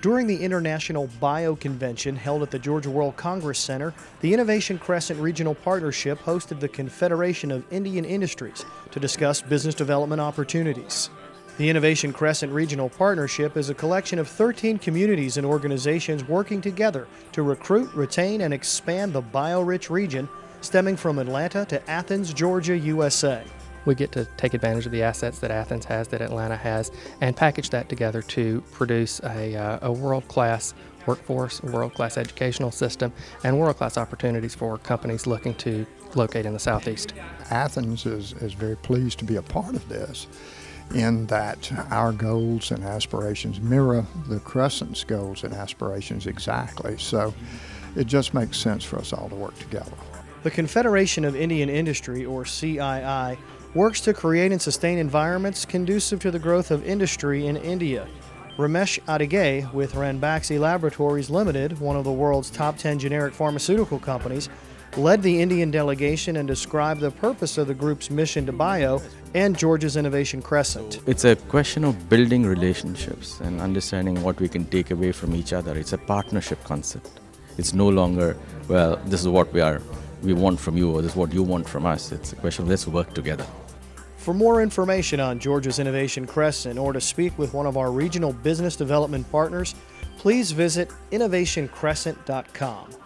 During the International BIO Convention held at the Georgia World Congress Center, the Innovation Crescent Regional Partnership hosted the Confederation of Indian Industries to discuss business development opportunities. The Innovation Crescent Regional Partnership is a collection of 13 communities and organizations working together to recruit, retain, and expand the bio-rich region stemming from Atlanta to Athens, Georgia, USA. We get to take advantage of the assets that Athens has, that Atlanta has, and package that together to produce a world-class workforce, world-class educational system, and world-class opportunities for companies looking to locate in the Southeast. Athens is very pleased to be a part of this, in that our goals and aspirations mirror the Crescent's goals and aspirations exactly. So it just makes sense for us all to work together. The Confederation of Indian Industry, or CII, works to create and sustain environments conducive to the growth of industry in India. Ramesh Adige with Ranbaxy Laboratories Limited, one of the world's top 10 generic pharmaceutical companies, led the Indian delegation and described the purpose of the group's mission to bio and Georgia's Innovation Crescent. It's a question of building relationships and understanding what we can take away from each other. It's a partnership concept. It's no longer, well, this is what we want from you, or this is what you want from us. It's a question of let's work together. For more information on Georgia's Innovation Crescent or to speak with one of our regional business development partners, please visit innovationcrescent.com.